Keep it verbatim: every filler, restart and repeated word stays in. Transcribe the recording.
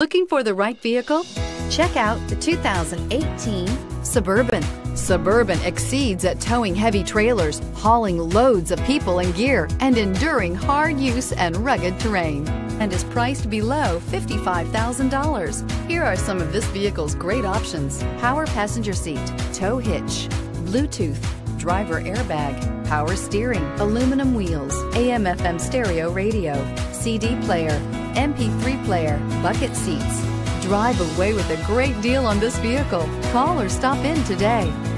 Looking for the right vehicle? Check out the two thousand eighteen Suburban. Suburban exceeds at towing heavy trailers, hauling loads of people and gear, and enduring hard use and rugged terrain, and is priced below fifty-five thousand dollars. Here are some of this vehicle's great options: power passenger seat, tow hitch, Bluetooth, driver airbag, power steering, aluminum wheels, A M F M stereo radio, C D player, M P three player, bucket seats. Drive away with a great deal on this vehicle. Call or stop in today.